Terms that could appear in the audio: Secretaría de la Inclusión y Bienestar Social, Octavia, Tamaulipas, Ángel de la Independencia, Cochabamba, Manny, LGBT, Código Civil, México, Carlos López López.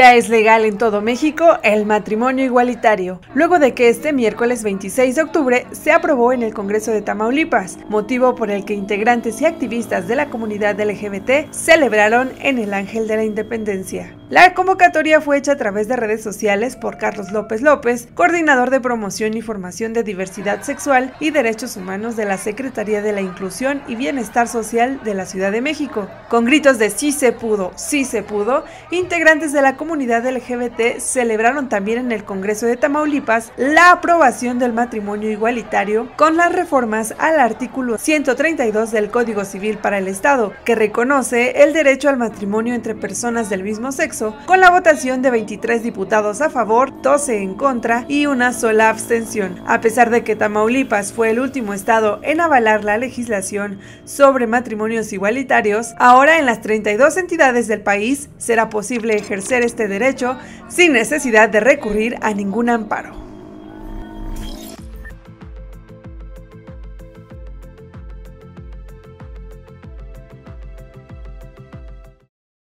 Ya es legal en todo México el matrimonio igualitario, luego de que este miércoles 26 de octubre se aprobó en el Congreso de Tamaulipas, motivo por el que integrantes y activistas de la comunidad LGBT celebraron en el Ángel de la Independencia. La convocatoria fue hecha a través de redes sociales por Carlos López López, coordinador de Promoción y Formación de Diversidad Sexual y Derechos Humanos de la Secretaría de la Inclusión y Bienestar Social de la Ciudad de México. Con gritos de "sí se pudo, sí se pudo", integrantes de la comunidad LGBT celebraron también en el Congreso de Tamaulipas la aprobación del matrimonio igualitario con las reformas al artículo 132 del Código Civil para el Estado, que reconoce el derecho al matrimonio entre personas del mismo sexo, con la votación de 23 diputados a favor, 12 en contra y una sola abstención. A pesar de que Tamaulipas fue el último estado en avalar la legislación sobre matrimonios igualitarios, ahora en las 32 entidades del país será posible ejercer este derecho sin necesidad de recurrir a ningún amparo.